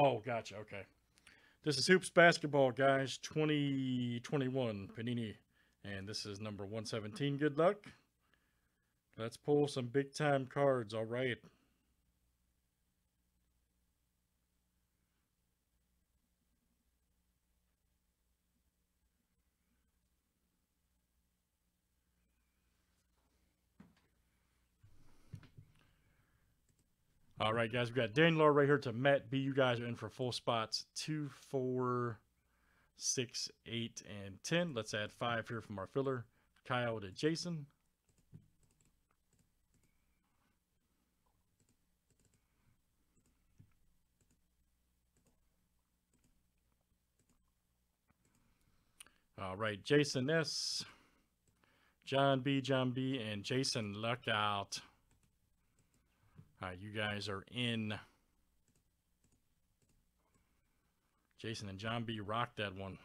Oh, gotcha. Okay. This is Hoops Basketball, guys. 2021 Panini. And this is number 117. Good luck. Let's pull some big-time cards. All right. All right, guys, we've got Daniel R. right here to Matt B. You guys are in for full spots 2, 4, 6, 8, and 10. Let's add 5 here from our filler. Kyle to Jason. All right, Jason S., John B., and Jason Luckout. All right, you guys are in. Jason and John B. rocked that one.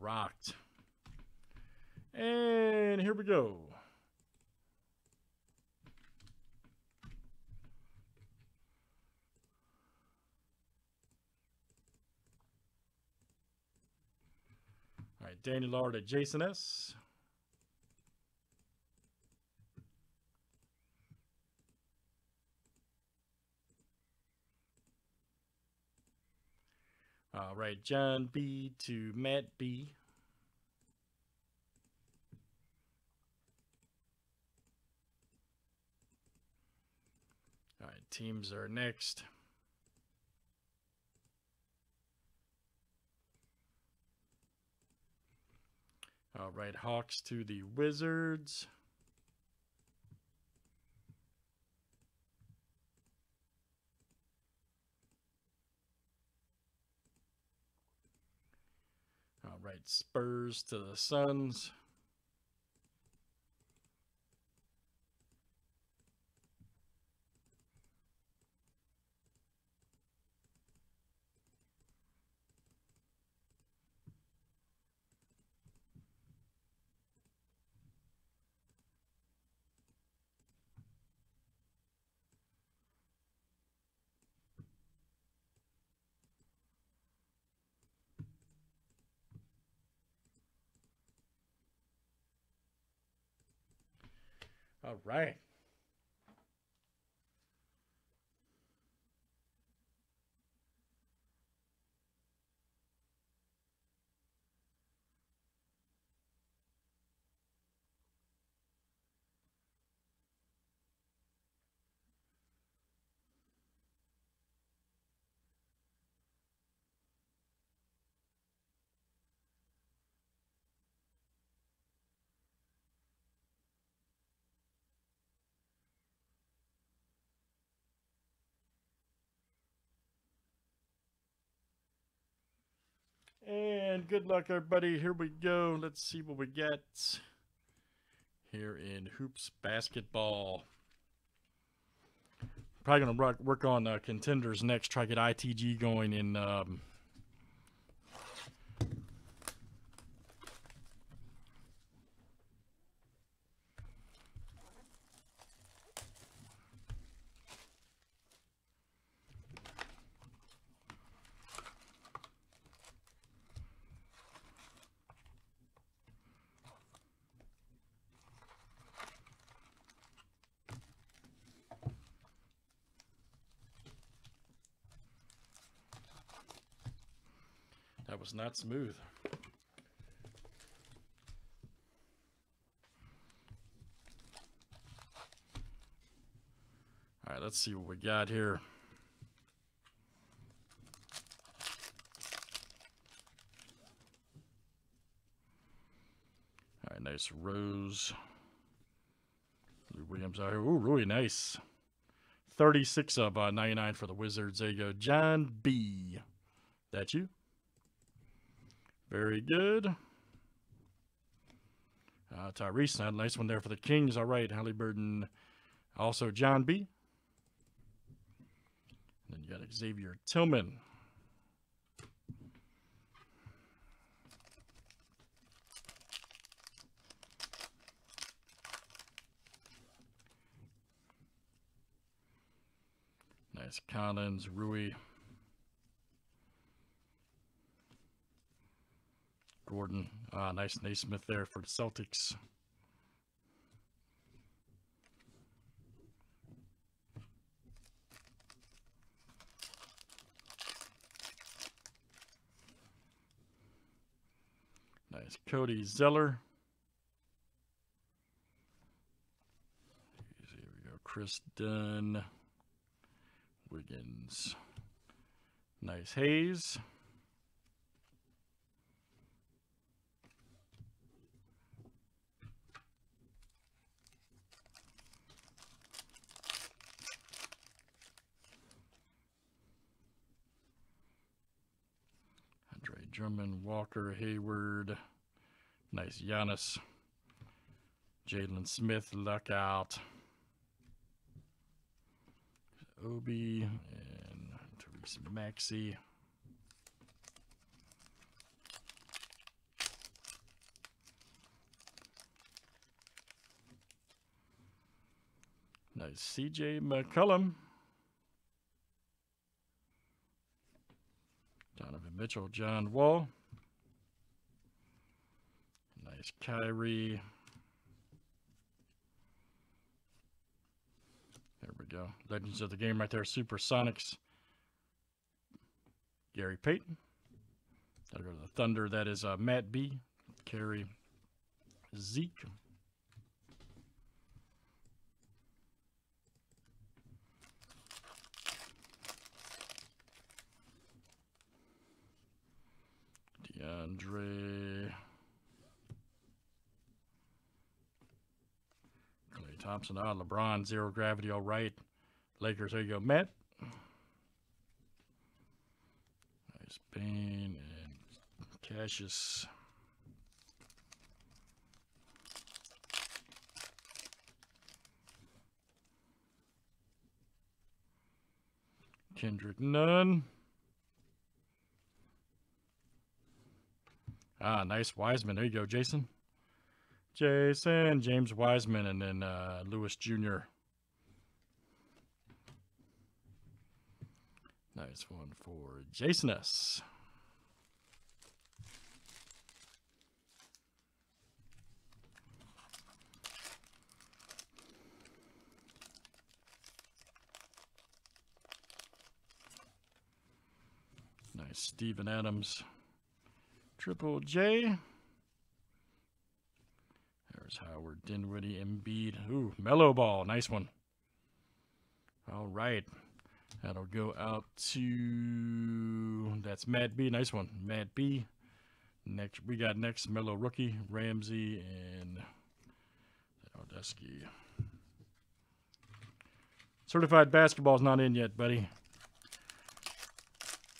Rocked. And here we go. All right, Danny Lard to Jason S. All right, John B. to Matt B. All right, teams are next. All right, Hawks to the Wizards. Right, Spurs to the Suns. All right. And good luck, everybody. Here we go. Let's see what we get here in Hoops Basketball. Probably going to work on Contenders next. Try to get ITG going in... That was not smooth. All right, let's see what we got here. All right, nice Rose. Lou Williams out here. Ooh, really nice. 36 of 99 for the Wizards. There you go. John B. That you? Very good. Tyrese had a nice one there for the Kings. All right, Halliburton. Also John B. And then you got Xavier Tillman. Nice. Collins, Rui, Gordon. Nice Naismith there for the Celtics. Nice Cody Zeller. Here we go. Chris Dunn. Wiggins. Nice Hayes. Andre Drummond, Walker, Hayward. Nice Giannis. Jalen Smith, luck out. Obi and Therese Maxey. Nice CJ McCollum. Donovan Mitchell, John Wall. Nice Kyrie. Go. Legends of the Game right there. Supersonics. Gary Payton. That'll go to the Thunder. That is Matt B. Carey. Zeke. DeAndre. Thompson, LeBron, zero gravity, all right. Lakers, there you go, Matt. Nice Bane and Cassius. Kendrick Nunn. Ah, nice Wiseman, there you go, Jason. Jason, James Wiseman, and then Lewis Jr. Nice one for Jason S. Nice Steven Adams, Triple J. Howard, Dinwiddie, Embiid. Ooh, Melo Ball. Nice one. All right. That'll go out to... That's Matt B. Nice one. Matt B. Next, we got next Melo Rookie, Ramsey, and Odeski. Certified Basketball's not in yet, buddy.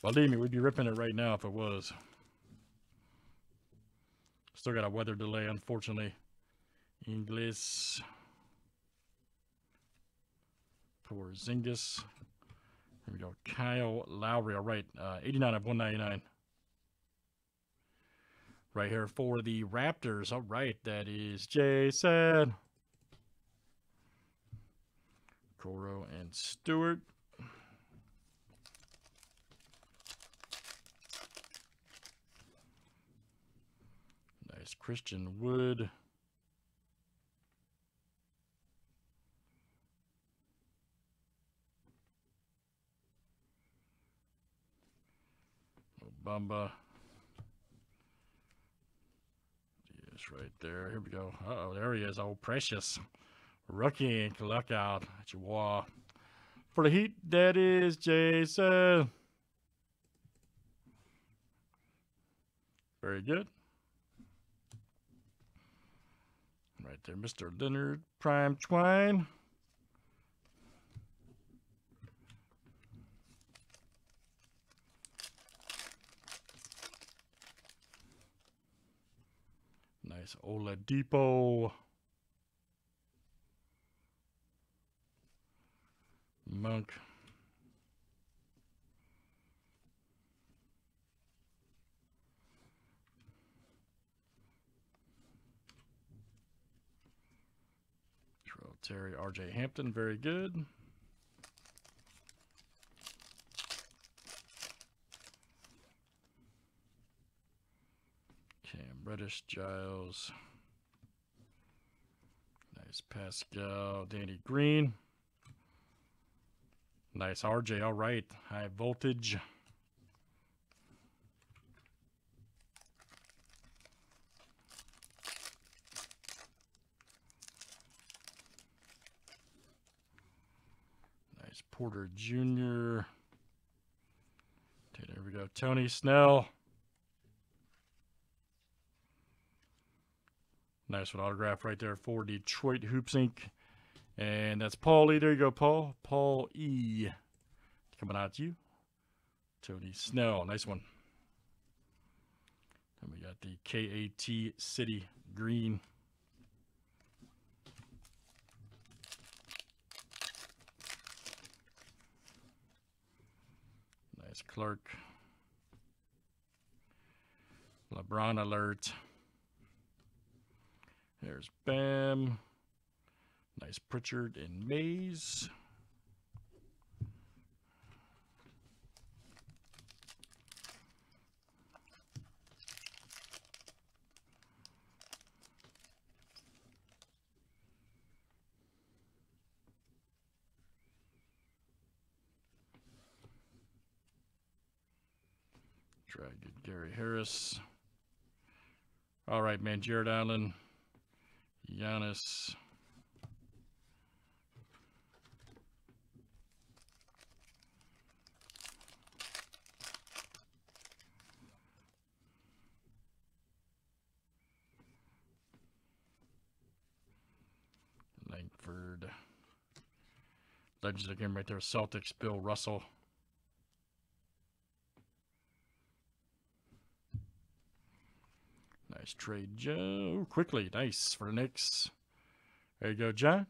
Believe me, we'd be ripping it right now if it was. Still got a weather delay, unfortunately. Inglis, Porzingis. Here we go. Kyle Lowry. All right, 89 of 199. Right here for the Raptors. All right, that is Jason, Coro, and Stewart. Nice Christian Wood. Bamba. Yes, right there. Here we go. Uh-oh, there he is. Oh, Precious. Rookie ink. Luck out. Chihuahua. For the Heat, that is Jason. Very good. Right there, Mr. Leonard. Prime Twine. Nice Oladipo. Monk. Terry, RJ Hampton, very good. Sam Reddish, Giles. Nice Pascal, Danny Green. Nice RJ, all right. High Voltage. Nice Porter Jr. Okay, there we go. Tony Snell. Nice one, autograph right there for Detroit Hoops Inc. And that's Paul E. There you go, Paul. Paul E. Coming out to you. Tony Snell. Nice one. And we got the KAT City Green. Nice Clark. LeBron alert. There's Bam. Nice Pritchard and Mays. Try to get Gary Harris. All right, man. Jared Allen. Giannis. Langford. Legends of the Game right there. Celtics, Bill Russell. Nice trade, Joe. Quickly, nice for the Knicks. There you go, John.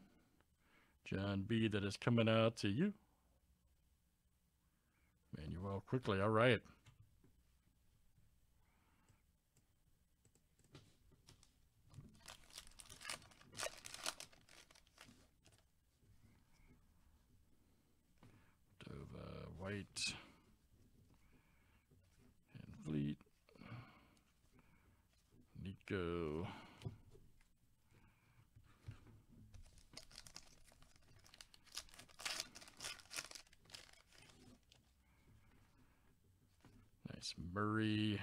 John B. That is coming out to you. Manuel Quickly, all right. Dova White. And Fleet. Go. Nice Murray.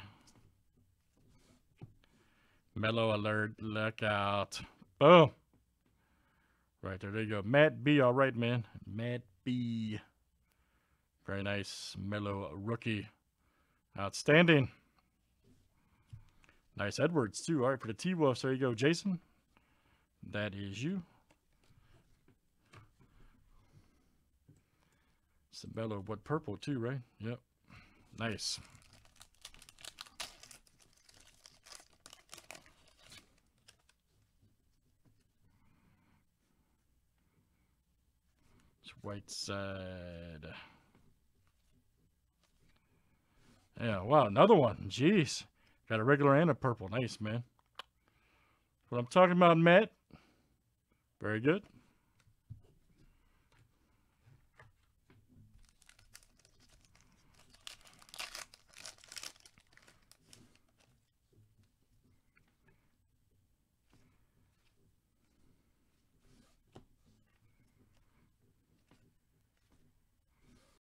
Mellow alert. Look out. Boom. Right there. There you go. Matt B. All right, man. Matt B. Very nice. Mellow rookie. Outstanding. Nice Edwards, too. All right, for the T-Wolves, there you go, Jason. That is you. Sabello, what purple, too, right? Yep. Nice. It's Whiteside. Yeah, wow, another one. Jeez. Got a regular and a purple. Nice, man. What I'm talking about, Matt. Very good.